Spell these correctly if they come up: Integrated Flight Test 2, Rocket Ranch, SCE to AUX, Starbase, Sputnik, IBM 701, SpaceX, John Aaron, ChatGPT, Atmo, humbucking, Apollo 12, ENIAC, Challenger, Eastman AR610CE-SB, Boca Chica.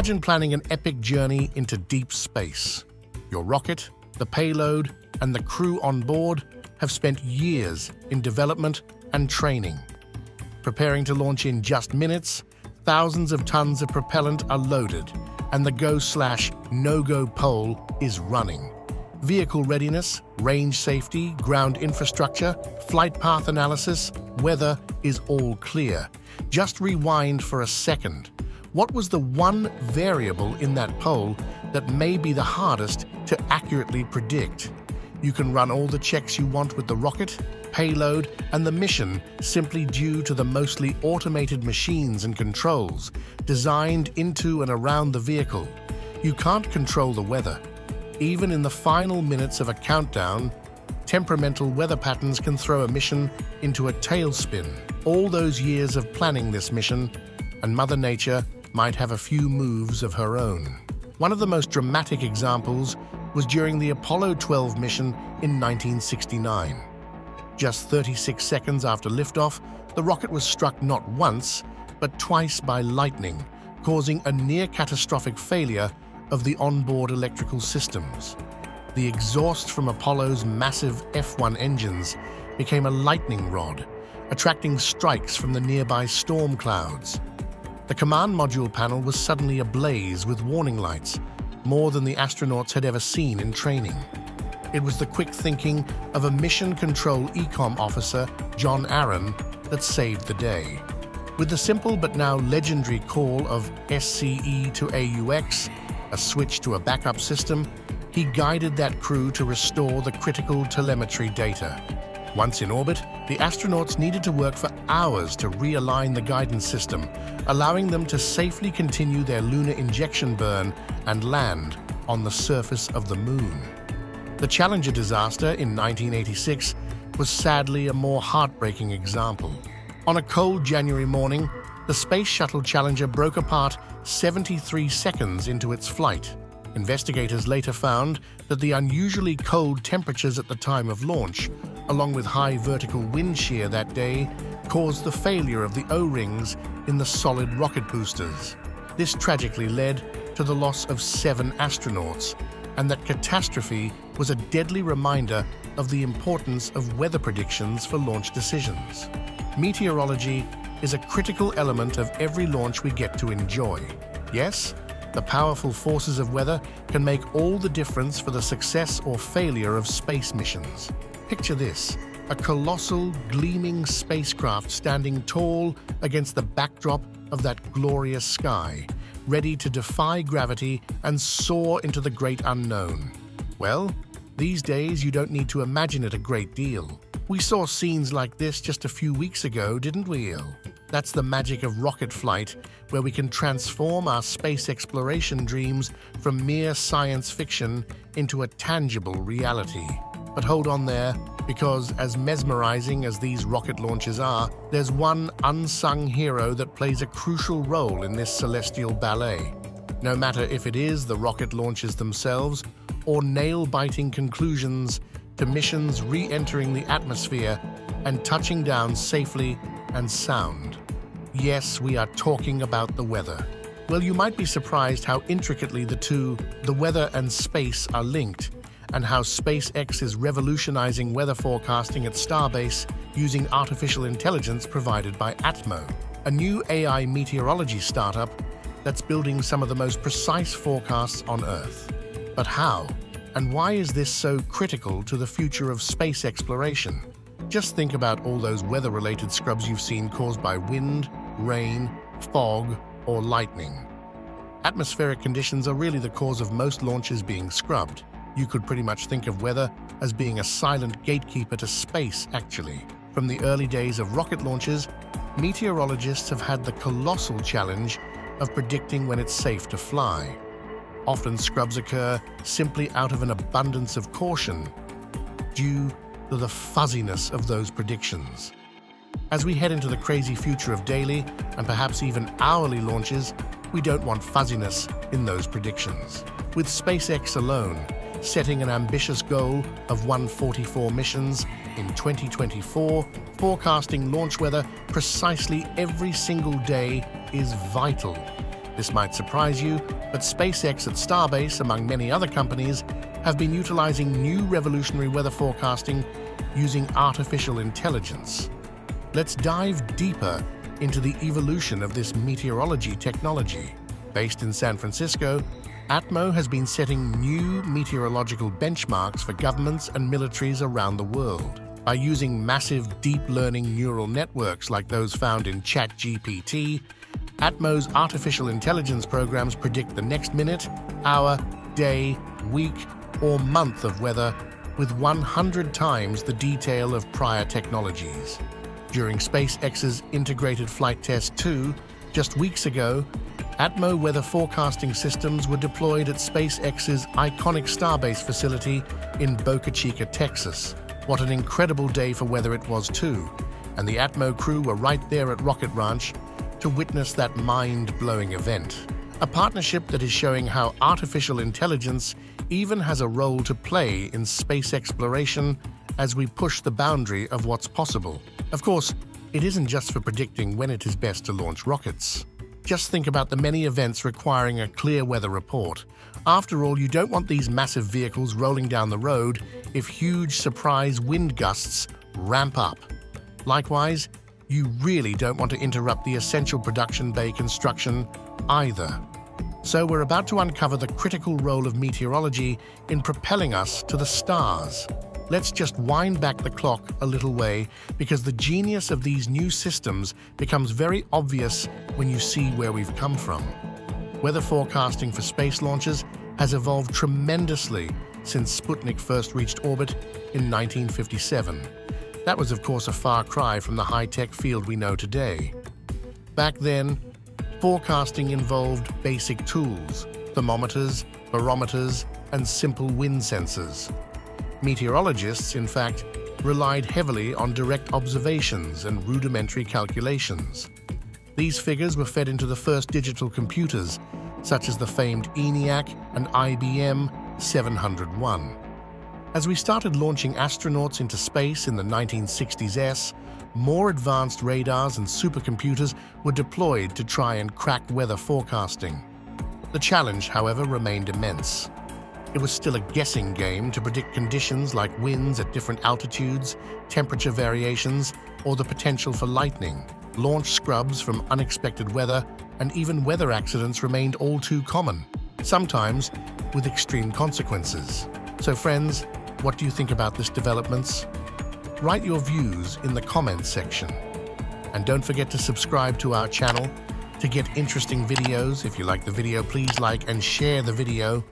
Imagine planning an epic journey into deep space. Your rocket, the payload, and the crew on board have spent years in development and training. Preparing to launch in just minutes, thousands of tons of propellant are loaded, and the go/no-go pole is running. Vehicle readiness, range safety, ground infrastructure, flight path analysis, weather is all clear. Just rewind for a second. What was the one variable in that poll that may be the hardest to accurately predict? You can run all the checks you want with the rocket, payload, and the mission simply due to the mostly automated machines and controls designed into and around the vehicle. You can't control the weather. Even in the final minutes of a countdown, temperamental weather patterns can throw a mission into a tailspin. All those years of planning this mission, and Mother Nature might have a few moves of her own. One of the most dramatic examples was during the Apollo 12 mission in 1969. Just 36 seconds after liftoff, the rocket was struck not once, but twice by lightning, causing a near-catastrophic failure of the onboard electrical systems. The exhaust from Apollo's massive F1 engines became a lightning rod, attracting strikes from the nearby storm clouds. The command module panel was suddenly ablaze with warning lights, more than the astronauts had ever seen in training. It was the quick thinking of a mission control ecom officer, John Aaron, that saved the day. With the simple but now legendary call of SCE to AUX, a switch to a backup system, he guided that crew to restore the critical telemetry data. Once in orbit, the astronauts needed to work for hours to realign the guidance system, allowing them to safely continue their lunar injection burn and land on the surface of the moon. The Challenger disaster in 1986 was sadly a more heartbreaking example. On a cold January morning, the Space Shuttle Challenger broke apart 73 seconds into its flight. Investigators later found that the unusually cold temperatures at the time of launch, along with high vertical wind shear that day, caused the failure of the O-rings in the solid rocket boosters. This tragically led to the loss of 7 astronauts, and that catastrophe was a deadly reminder of the importance of weather predictions for launch decisions. Meteorology is a critical element of every launch we get to enjoy. Yes, the powerful forces of weather can make all the difference for the success or failure of space missions. Picture this, a colossal, gleaming spacecraft standing tall against the backdrop of that glorious sky, ready to defy gravity and soar into the great unknown. Well, these days you don't need to imagine it a great deal. We saw scenes like this just a few weeks ago, didn't we, Il? That's the magic of rocket flight, where we can transform our space exploration dreams from mere science fiction into a tangible reality. But hold on there, because as mesmerizing as these rocket launches are, there's one unsung hero that plays a crucial role in this celestial ballet. No matter if it is the rocket launches themselves or nail-biting conclusions to missions re-entering the atmosphere and touching down safely and sound. Yes, we are talking about the weather. Well, you might be surprised how intricately the weather and space, are linked, and how SpaceX is revolutionizing weather forecasting at Starbase using artificial intelligence provided by Atmo, a new AI meteorology startup that's building some of the most precise forecasts on Earth. But how? And why is this so critical to the future of space exploration? Just think about all those weather-related scrubs you've seen caused by wind, rain, fog, or lightning. Atmospheric conditions are really the cause of most launches being scrubbed. You could pretty much think of weather as being a silent gatekeeper to space, actually. From the early days of rocket launches, meteorologists have had the colossal challenge of predicting when it's safe to fly. Often scrubs occur simply out of an abundance of caution due to the fuzziness of those predictions. As we head into the crazy future of daily and perhaps even hourly launches, we don't want fuzziness in those predictions. With SpaceX alone setting an ambitious goal of 144 missions in 2024, forecasting launch weather precisely every single day is vital. This might surprise you, but SpaceX and Starbase, among many other companies, have been utilizing new revolutionary weather forecasting using artificial intelligence. Let's dive deeper into the evolution of this meteorology technology. Based in San Francisco, Atmo has been setting new meteorological benchmarks for governments and militaries around the world. By using massive deep learning neural networks like those found in ChatGPT, Atmo's artificial intelligence programs predict the next minute, hour, day, week, or month of weather with 100 times the detail of prior technologies. During SpaceX's Integrated Flight Test 2, just weeks ago, Atmo weather forecasting systems were deployed at SpaceX's iconic Starbase facility in Boca Chica, Texas. What an incredible day for weather it was too, and the Atmo crew were right there at Rocket Ranch to witness that mind-blowing event. A partnership that is showing how artificial intelligence even has a role to play in space exploration as we push the boundary of what's possible. Of course, it isn't just for predicting when it is best to launch rockets. Just think about the many events requiring a clear weather report. After all, you don't want these massive vehicles rolling down the road if huge surprise wind gusts ramp up. Likewise, you really don't want to interrupt the essential production bay construction either. So we're about to uncover the critical role of meteorology in propelling us to the stars. Let's just wind back the clock a little way, because the genius of these new systems becomes very obvious when you see where we've come from. Weather forecasting for space launches has evolved tremendously since Sputnik first reached orbit in 1957. That was, of course, a far cry from the high-tech field we know today. Back then, forecasting involved basic tools, thermometers, barometers, and simple wind sensors. Meteorologists, in fact, relied heavily on direct observations and rudimentary calculations. These figures were fed into the first digital computers, such as the famed ENIAC and IBM 701. As we started launching astronauts into space in the 1960s, more advanced radars and supercomputers were deployed to try and crack weather forecasting. The challenge, however, remained immense. It was still a guessing game to predict conditions like winds at different altitudes, temperature variations, or the potential for lightning. Launch scrubs from unexpected weather and even weather accidents remained all too common, sometimes with extreme consequences. So friends, what do you think about these developments? Write your views in the comments section. And don't forget to subscribe to our channel to get interesting videos. If you like the video, please like and share the video.